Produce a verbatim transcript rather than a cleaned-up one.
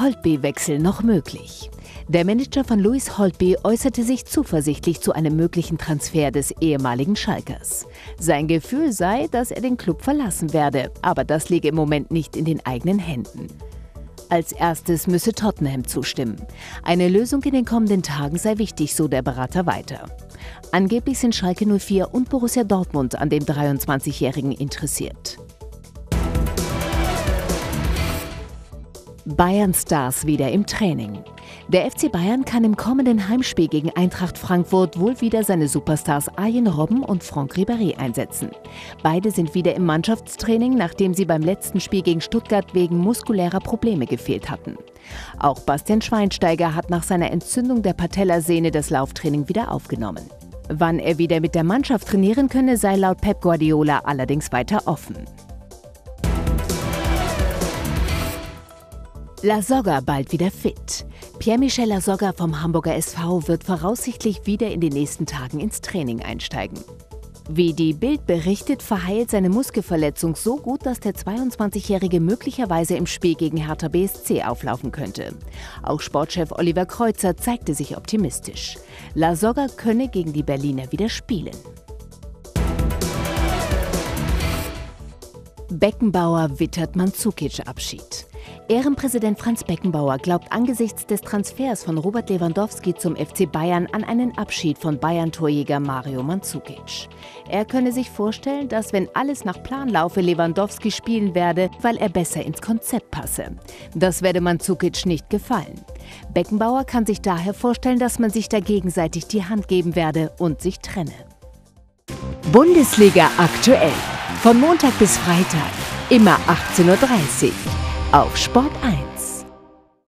Holtby-Wechsel noch möglich? Der Manager von Lewis Holtby äußerte sich zuversichtlich zu einem möglichen Transfer des ehemaligen Schalkers. Sein Gefühl sei, dass er den Club verlassen werde, aber das liege im Moment nicht in den eigenen Händen. Als erstes müsse Tottenham zustimmen. Eine Lösung in den kommenden Tagen sei wichtig, so der Berater weiter. Angeblich sind Schalke null vier und Borussia Dortmund an dem dreiundzwanzigjährigen interessiert. Bayern-Stars wieder im Training. Der F C Bayern kann im kommenden Heimspiel gegen Eintracht Frankfurt wohl wieder seine Superstars Arjen Robben und Franck Ribéry einsetzen. Beide sind wieder im Mannschaftstraining, nachdem sie beim letzten Spiel gegen Stuttgart wegen muskulärer Probleme gefehlt hatten. Auch Bastian Schweinsteiger hat nach seiner Entzündung der Patellasehne das Lauftraining wieder aufgenommen. Wann er wieder mit der Mannschaft trainieren könne, sei laut Pep Guardiola allerdings weiter offen. Lasogga bald wieder fit. Pierre-Michel Lasogga vom Hamburger S V wird voraussichtlich wieder in den nächsten Tagen ins Training einsteigen. Wie die BILD berichtet, verheilt seine Muskelverletzung so gut, dass der zweiundzwanzigjährige möglicherweise im Spiel gegen Hertha B S C auflaufen könnte. Auch Sportchef Oliver Kreuzer zeigte sich optimistisch. Lasogga könne gegen die Berliner wieder spielen. Beckenbauer wittert Mandžukić Abschied. Ehrenpräsident Franz Beckenbauer glaubt angesichts des Transfers von Robert Lewandowski zum F C Bayern an einen Abschied von Bayern-Torjäger Mario Mandžukić. Er könne sich vorstellen, dass, wenn alles nach Plan laufe, Lewandowski spielen werde, weil er besser ins Konzept passe. Das werde Mandžukić nicht gefallen. Beckenbauer kann sich daher vorstellen, dass man sich da gegenseitig die Hand geben werde und sich trenne. Bundesliga aktuell. Von Montag bis Freitag. Immer achtzehn Uhr dreißig. Auf Sport eins.